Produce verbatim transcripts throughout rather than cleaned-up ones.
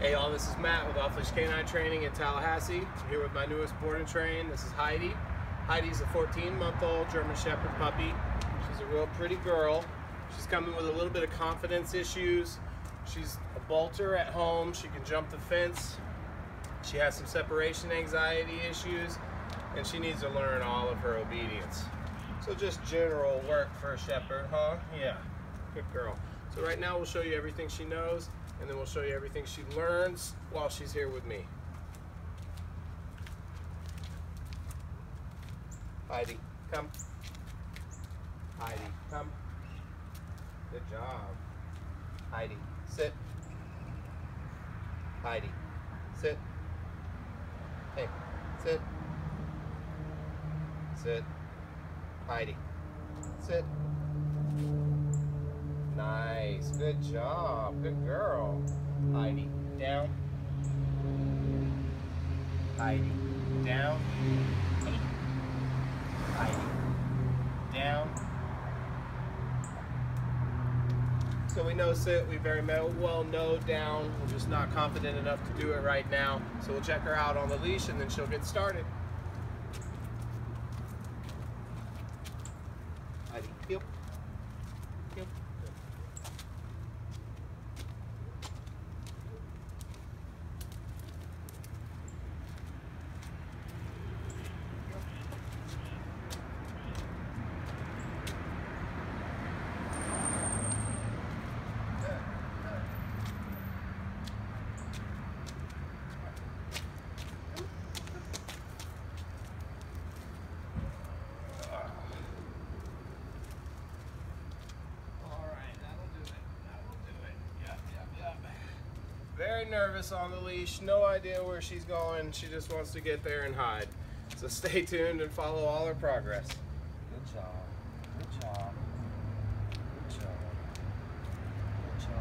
Hey y'all, this is Matt with Off-Leash Canine Training in Tallahassee. I'm here with my newest board and train. This is Heidi. Heidi's a fourteen month old German Shepherd puppy. She's a real pretty girl. She's coming with a little bit of confidence issues. She's a bolter at home. She can jump the fence. She has some separation anxiety issues, and she needs to learn all of her obedience. So just general work for a shepherd, huh? Yeah, good girl. So right now we'll show you everything she knows, and then we'll show you everything she learns while she's here with me. Heidi, come. Heidi, come. Good job. Heidi, sit. Heidi, sit. Hey, sit. Sit. Heidi, sit. Nice, good job, good girl. Heidi, down. Heidi, down. Heidi, down. So we know sit, we very well know down. We're just not confident enough to do it right now. So we'll check her out on the leash and then she'll get started. Heidi, heel. Heel. Very nervous on the leash, no idea where she's going. She just wants to get there and hide. So stay tuned and follow all her progress. Good job, good job, good job, good job.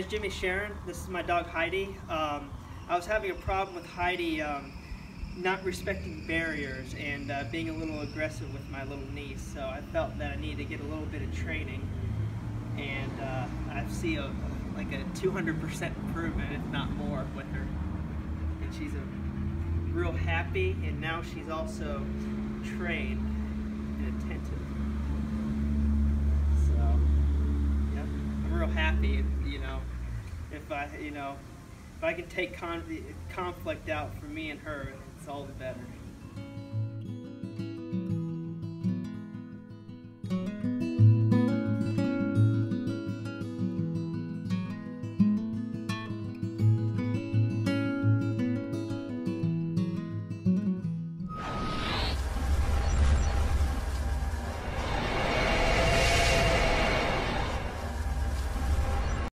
guys, Jimmy Sharon. This is my dog Heidi. Um, I was having a problem with Heidi um, not respecting barriers and uh, being a little aggressive with my little niece, so I felt that I needed to get a little bit of training, and uh, I see a, like a two hundred percent improvement, if not more, with her. And she's a real happy, and now she's also trained and attentive. So, yeah, I'm real happy, you know, if I, you know, if I can take con conflict out for me and her, it's all the better.